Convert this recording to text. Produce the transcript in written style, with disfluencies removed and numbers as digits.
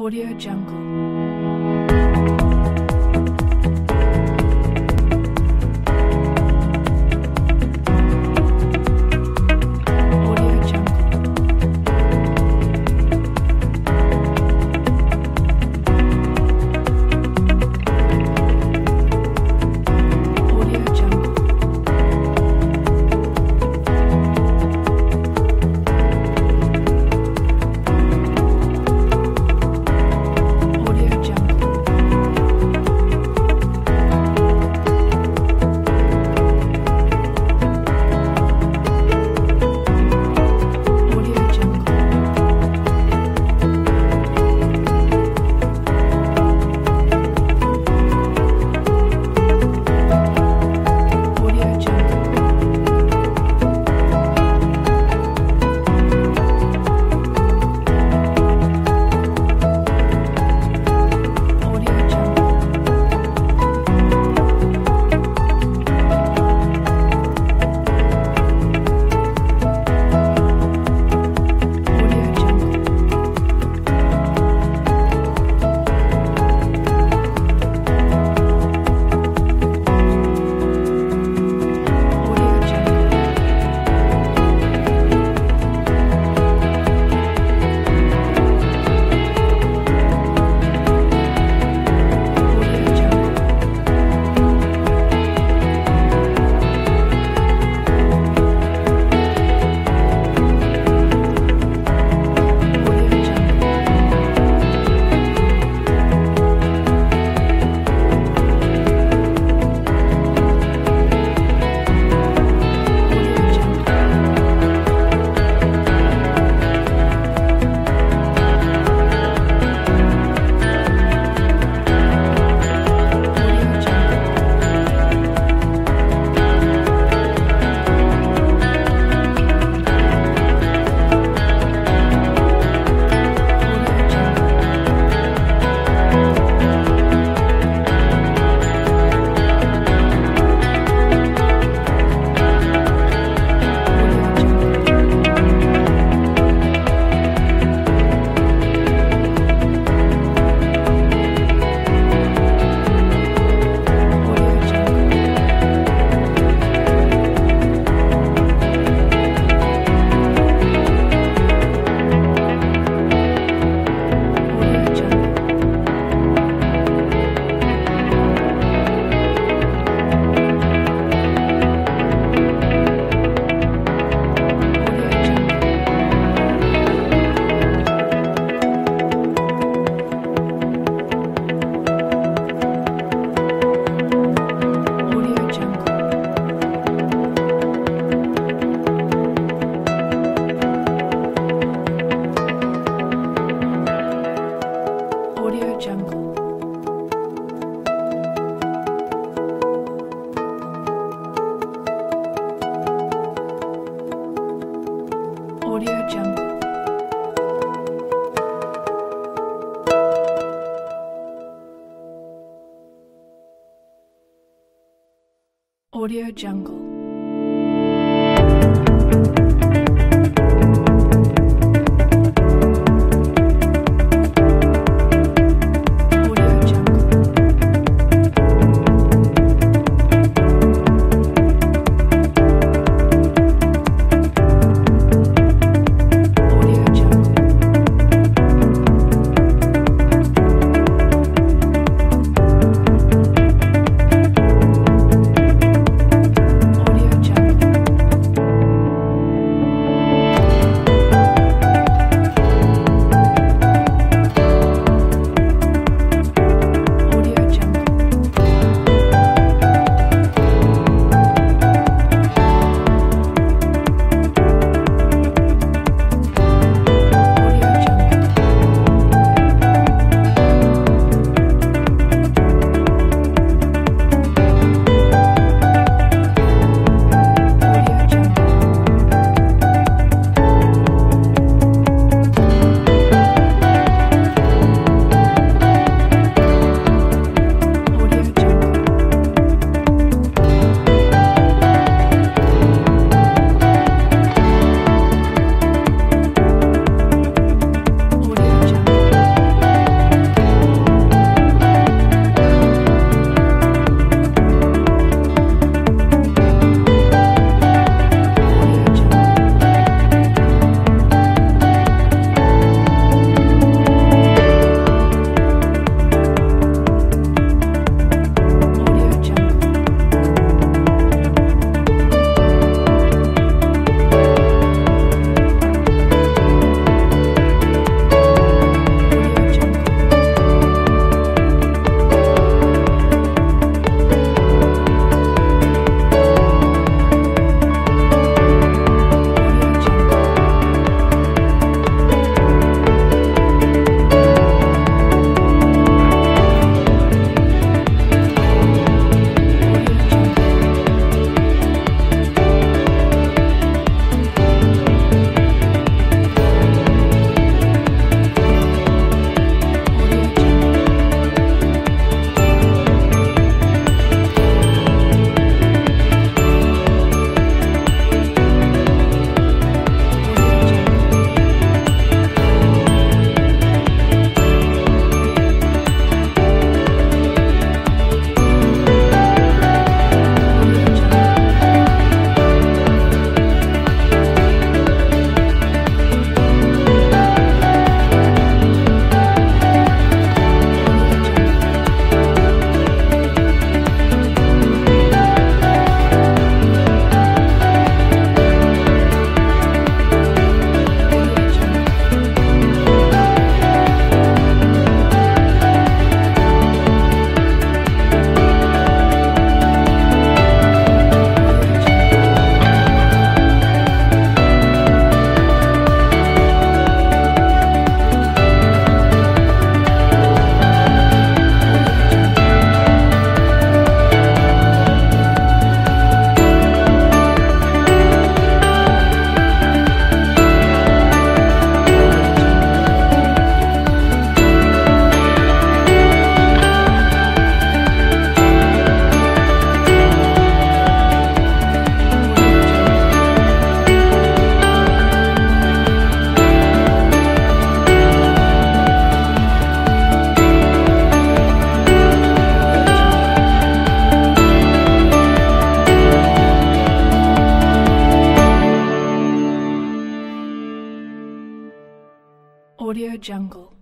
AudioJungle. AudioJungle. AudioJungle. AudioJungle. AudioJungle.